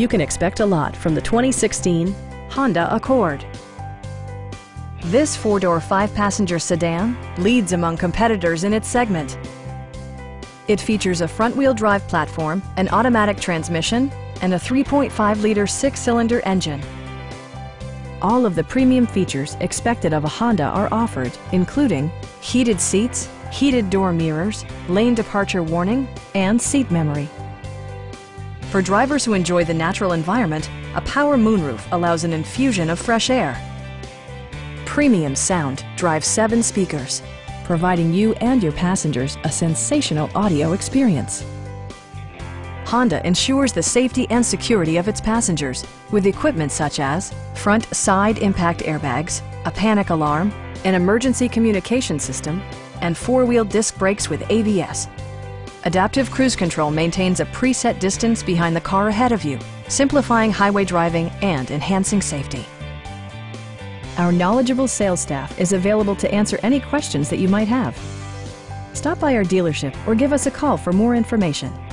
You can expect a lot from the 2016 Honda Accord. This four-door, five-passenger sedan leads among competitors in its segment. It features a front-wheel drive platform, an automatic transmission, and a 3.5-liter six-cylinder engine. All of the premium features expected of a Honda are offered, including heated seats, heated door mirrors, lane departure warning, and seat memory. For drivers who enjoy the natural environment, a power moonroof allows an infusion of fresh air. Premium sound drives 7 speakers, providing you and your passengers a sensational audio experience. Honda ensures the safety and security of its passengers with equipment such as front side impact airbags, a panic alarm, an emergency communication system, and four-wheel disc brakes with ABS. Adaptive Cruise Control maintains a preset distance behind the car ahead of you, simplifying highway driving and enhancing safety. Our knowledgeable sales staff is available to answer any questions that you might have. Stop by our dealership or give us a call for more information.